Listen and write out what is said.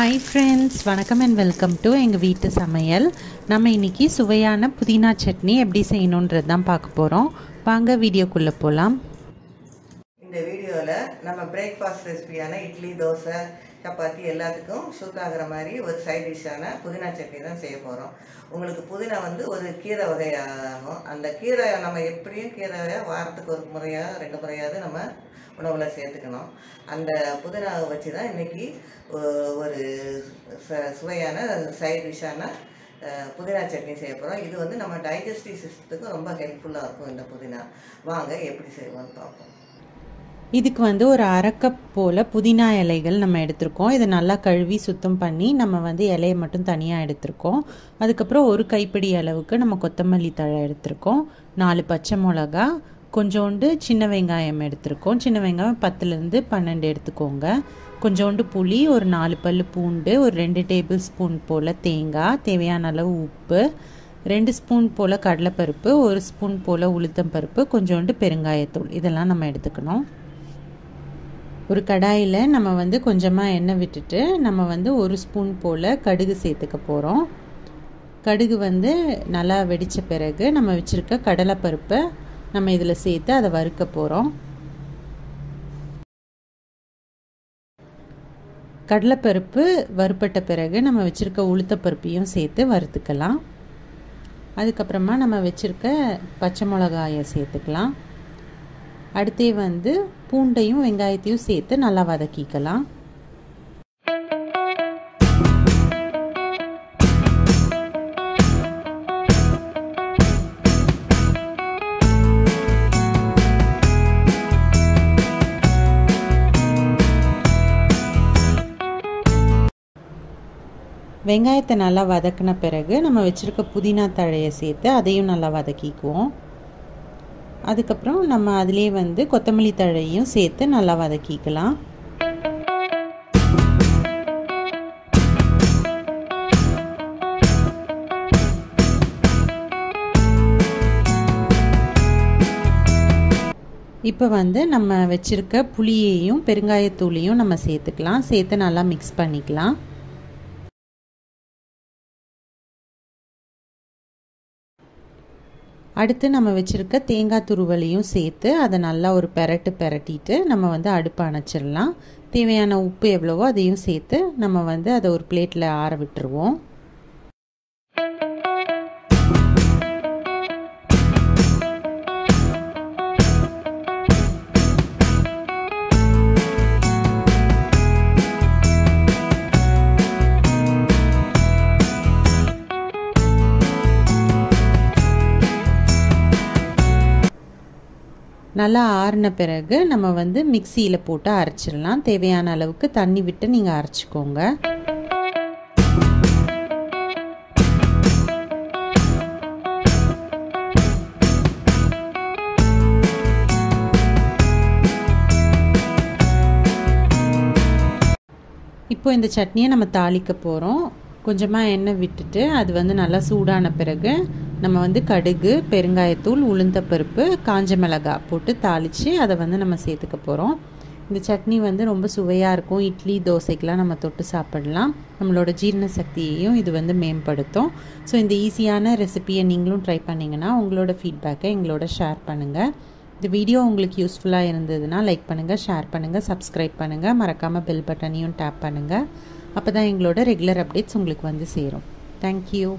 Hi friends, வணக்கம் and welcome to எங்கள் வீட்டு சமையல். நம்ம இன்னைக்கு சுவையான புதினா சட்னி எப்படி செய்யணும்ன்றது தான் பார்க்க போகிறோம். வாங்க வீடியோக்குள்ளே போகலாம். இந்த வீடியோவில் நம்ம பிரேக்ஃபாஸ்ட் ரெசிபியான இட்லி, தோசை, சப்பாத்தி எல்லாத்துக்கும் சூட் ஆகிற மாதிரி ஒரு சைட் டிஷ்ஷான புதினா சட்னி தான் செய்ய போகிறோம். உங்களுக்கு புதினா வந்து ஒரு கீரை வகையாகும். அந்த கீரை நம்ம எப்படியும் கீரையை வாரத்துக்கு ஒரு முறையாக ரெண்டு முறையாவது நம்ம உணவில் சேர்த்துக்கணும். அந்த புதினாவை வச்சு தான் இன்றைக்கி ஒரு சுவையான சைட் டிஷ்ஷான புதினா சட்னி செய்ய போகிறோம். இது வந்து நம்ம டைஜஸ்டிவ் சிஸ்டத்துக்கு ரொம்ப ஹெல்ப்ஃபுல்லாக இருக்கும் இந்த புதினா. வாங்க எப்படி செய்வோன்னு பார்ப்போம். இதுக்கு வந்து ஒரு அரைக்கப் போல் புதினா இலைகள் நம்ம எடுத்திருக்கோம். இதை நல்லா கழுவி சுத்தம் பண்ணி நம்ம வந்து இலையை மட்டும் தனியாக எடுத்திருக்கோம். அதுக்கப்புறம் ஒரு கைப்பிடி அளவுக்கு நம்ம கொத்தமல்லி தழை எடுத்திருக்கோம். 4 பச்சை மிளகா, கொஞ்சோண்டு சின்ன வெங்காயம் எடுத்திருக்கோம். சின்ன வெங்காயம் 10லேருந்து 12 எடுத்துக்கோங்க. கொஞ்சோண்டு புளி, ஒரு 4 பல் பூண்டு, ஒரு 2 டேபிள் ஸ்பூன் போல் தேங்காய், தேவையான அளவு உப்பு, 2 ஸ்பூன் போல் கடலைப்பருப்பு, ஒரு ஸ்பூன் போல் உளுத்தம்பருப்பு, கொஞ்சோண்டு பெருங்காயத்தூள் இதெல்லாம் நம்ம எடுத்துக்கணும். ஒரு கடாயில் நம்ம வந்து கொஞ்சமாக எண்ணெய் விட்டுட்டு நம்ம வந்து ஒரு ஸ்பூன் போல் கடுகு சேர்த்துக்க போகிறோம். கடுகு வந்து நல்லா வெடித்த பிறகு நம்ம வச்சுருக்க கடலைப்பருப்பை நம்ம இதில் சேர்த்து அதை வறுக்க போகிறோம். கடலைப்பருப்பு வறுப்பட்ட பிறகு நம்ம வச்சுருக்க உளுத்தப்பருப்பையும் சேர்த்து வறுத்துக்கலாம். அதுக்கப்புறமா நம்ம வச்சுருக்க பச்சை மிளகாயை சேர்த்துக்கலாம். அடுத்தே வந்து பூண்டையும் வெங்காயத்தையும் சேர்த்து நல்லா வதக்கிக்கலாம். வெங்காயத்தை நல்லா வதக்கின பிறகு நம்ம வச்சுருக்க புதினா தழையை சேர்த்து அதையும் நல்லா வதக்கிக்குவோம். அதுக்கப்புறம் நம்ம அதிலே வந்து கொத்தமல்லி தழையும் சேர்த்து நல்லா வதக்கிக்கலாம். இப்போ வந்து நம்ம வச்சுருக்க புளியையும் பெருங்காயத்தூளையும் நம்ம சேர்த்துக்கலாம். சேர்த்து நல்லா மிக்ஸ் பண்ணிக்கலாம். அடுத்து நம்ம வச்சுருக்க தேங்காய் துருவலையும் சேர்த்து அதை நல்லா ஒரு பெரட்டிட்டு நம்ம வந்து அடுப்பு அணைச்சிடலாம். தேவையான உப்பு எவ்வளவோ அதையும் சேர்த்து நம்ம வந்து அதை ஒரு பிளேட்டில் ஆற விட்டுருவோம். நல்லா ஆறின பிறகு நம்ம வந்து மிக்சியில் போட்டு அரைச்சிடலாம். தேவையான அளவுக்கு தண்ணி விட்டு நீங்கள் அரைச்சிக்கோங்க. இப்போ இந்த சட்னியை நம்ம தாளிக்க போகிறோம். கொஞ்சமாக எண்ணெய் விட்டுட்டு அது வந்து நல்லா சூடான பிறகு நம்ம வந்து கடுகு, பெருங்காயத்தூள், உளுந்தப்பருப்பு, காஞ்ச மிளகாய் போட்டு தாளித்து அதை வந்து நம்ம சேர்த்துக்க போகிறோம். இந்த சட்னி வந்து ரொம்ப சுவையாக இருக்கும். இட்லி, தோசைக்கெலாம் நம்ம தொட்டு சாப்பிடலாம். நம்மளோட ஜீரண சக்தியையும் இது வந்து மேம்படுத்தும். ஸோ இந்த ஈஸியான ரெசிபியை நீங்களும் ட்ரை பண்ணிங்கன்னா உங்களோட ஃபீட்பேக்கை எங்களோட ஷேர் பண்ணுங்கள். இந்த வீடியோ உங்களுக்கு யூஸ்ஃபுல்லாக இருந்ததுன்னா லைக் பண்ணுங்கள், ஷேர் பண்ணுங்கள், சப்ஸ்கிரைப் பண்ணுங்கள். மறக்காமல் பெல் பட்டனையும் டேப் பண்ணுங்கள். அப்போ தான் எங்களோட ரெகுலர் அப்டேட்ஸ் உங்களுக்கு வந்து சேரும். தேங்க்யூ.